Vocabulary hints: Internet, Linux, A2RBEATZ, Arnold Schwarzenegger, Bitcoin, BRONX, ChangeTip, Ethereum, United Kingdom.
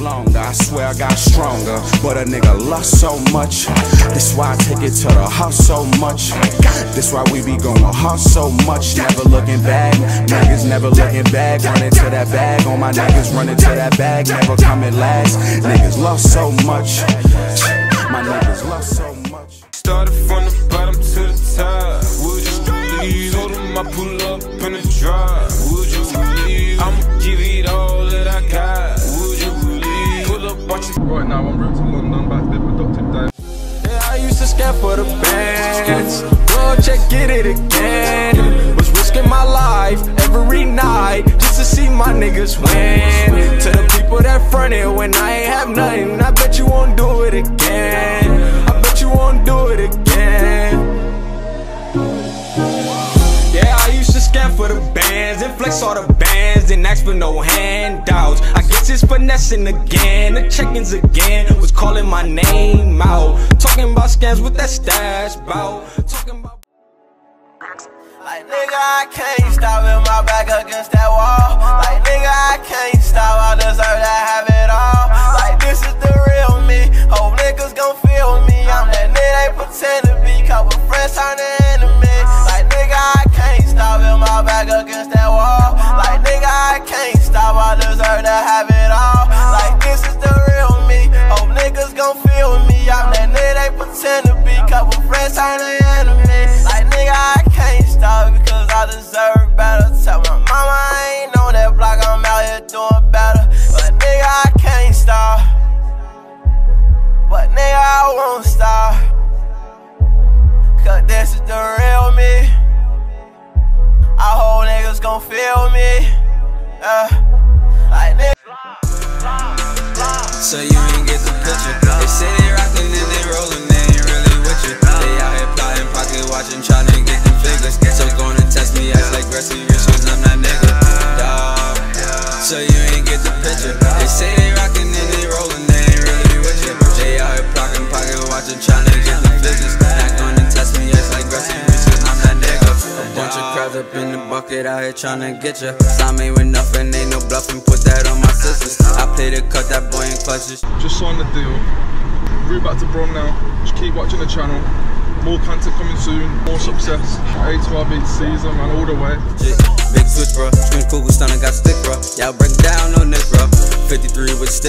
longer. I swear I got stronger, but a nigga lust so much. That's why I take it to the heart so much. That's why we be going hard so much. Never looking back, niggas never looking back. Running to that bag, all my niggas running to that bag. Never coming last, niggas lost so much. My niggas lost so much. Started from the bottom to the top. Would you leave? Told them I pull up in the drive. Would you leave? I'ma give it all that I got. Would you leave? Pull up, watch it. Right now I'm ripped to London by the productive time. Yeah, I used to scare for the bands. Go check, get it again. Was risking my life every night just to see my niggas win. To the people that fronted when I ain't have nothing, I bet you won't do it again. For the bands and flex all the bands, didn't ask for no handouts. I guess it's finessing again, the check-ins again, was calling my name out, talking about scams with that stash bout, talking about like nigga I can't stop with my back against that wall. Like nigga I can't stop, I deserve to have it all. Like this is the real me, hope niggas gon' feel me. I'm that nigga they pretend to be, couple friends turn to enemies. Like nigga I can't stop with my back against that wall. Like nigga I can't stop, I deserve to have it all. Like this is the real me, hope niggas gon' feel me. I'm that nigga they pretend to be, couple friends turn to enemies. Like nigga I can't stop because I deserve better. Tell my mama I ain't on that block, I'm out here doing better. But nigga I can't stop, but nigga I won't stop, cause this is the real me. I hope niggas gon' feel me, like niggas. So you ain't get the picture. They say they rockin' and they rollin', they ain't really with you. They out here plotting, pocket watchin', tryna get them figures. So gonna test me, act like wrestling rich, cause I'm that nigga, dawg. So you ain't get the picture. They say they rockin' and they rollin', they ain't really with you. They out here plotting, pocket watchin', tryna get them figures. Not gonna test me, act like wrestling rich, cause I'm that nigga. A bunch of crabs up in the bucket out here tryna get ya. Sign me with nothing, ain't no bluffing, put that on my sisters. I play to cut that boy in clutches. Just signed the deal, we're back to Bron now. Just keep watching the channel, more content coming soon, more success. A to RB season, man, all the way. Big switch, bro, scream cool, we stunning, got stick, bro. Y'all break down, no nick, bro. 53 with stick.